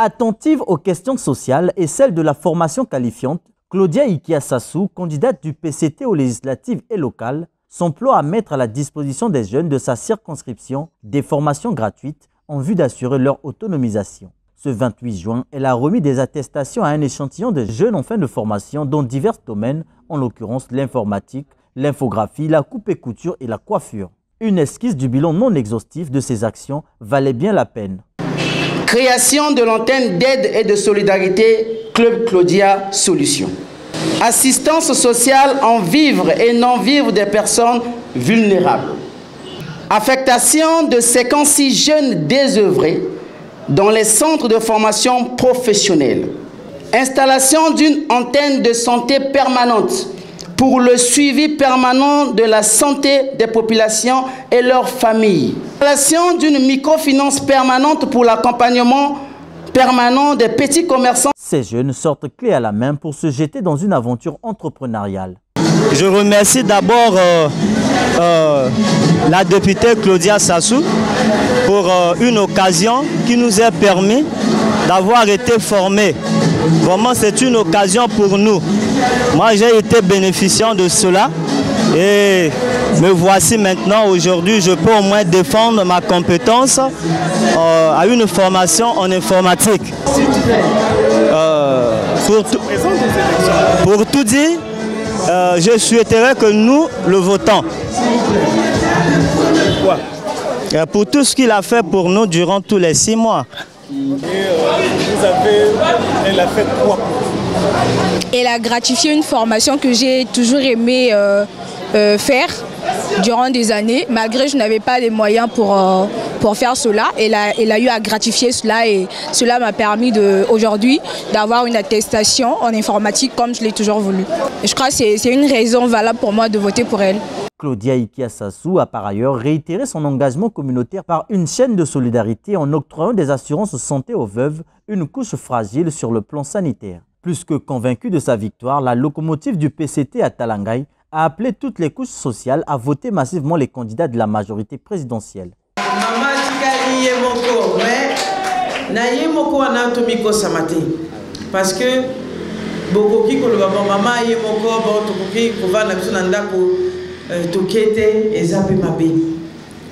Attentive aux questions sociales et celles de la formation qualifiante, Claudia Sassou, candidate du PCT aux législatives et locales, s'emploie à mettre à la disposition des jeunes de sa circonscription des formations gratuites en vue d'assurer leur autonomisation. Ce 28 juin, elle a remis des attestations à un échantillon de jeunes en fin de formation dans divers domaines, en l'occurrence l'informatique, l'infographie, la coupe et couture et la coiffure. Une esquisse du bilan non exhaustif de ces actions valait bien la peine. Création de l'antenne d'aide et de solidarité Club Claudia Solutions. Assistance sociale en vivre et non-vivre des personnes vulnérables. Affectation de 56 jeunes désœuvrés dans les centres de formation professionnelle. Installation d'une antenne de santé permanente pour le suivi permanent de la santé des populations et leurs familles. Installation d'une microfinance permanente pour l'accompagnement permanent des petits commerçants. Ces jeunes sortent clés à la main pour se jeter dans une aventure entrepreneuriale. Je remercie d'abord la députée Claudia Sassou pour une occasion qui nous est permis d'avoir été formés. Vraiment, c'est une occasion pour nous. Moi, j'ai été bénéficiant de cela et me voici maintenant. Aujourd'hui, je peux au moins défendre ma compétence à une formation en informatique. Pour tout dire, je souhaiterais que nous le votons. Pour tout ce qu'il a fait pour nous durant tous les 6 mois. Et elle a fait quoi? Elle a gratifié une formation que j'ai toujours aimé faire durant des années. Malgré que je n'avais pas les moyens pour faire cela, elle a eu à gratifier cela et cela m'a permis aujourd'hui d'avoir une attestation en informatique comme je l'ai toujours voulu. Je crois que c'est une raison valable pour moi de voter pour elle. Claudia Sassou a par ailleurs réitéré son engagement communautaire par une chaîne de solidarité en octroyant des assurances santé aux veuves, une couche fragile sur le plan sanitaire. Plus que convaincue de sa victoire, la locomotive du PCT à Talangaï a appelé toutes les couches sociales à voter massivement les candidats de la majorité présidentielle. Parce que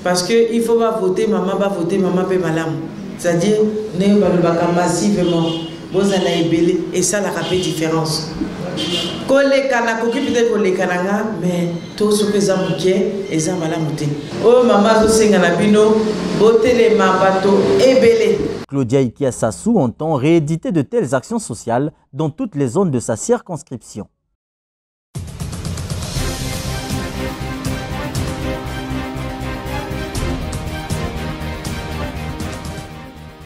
parce qu'il faut pas voter, maman va voter, maman peut malam. C'est-à-dire, nous allons massivement, nous allons ébélé, et ça la fait différence. Quand les Kanako qui peut-être pour les Kananga, mais tout ce que ça mouille, et ça malamoute. Oh, maman, vous savez, Ganabino, votez les mabato, ébélé. Claudia Sassou entend rééditer de telles actions sociales dans toutes les zones de sa circonscription.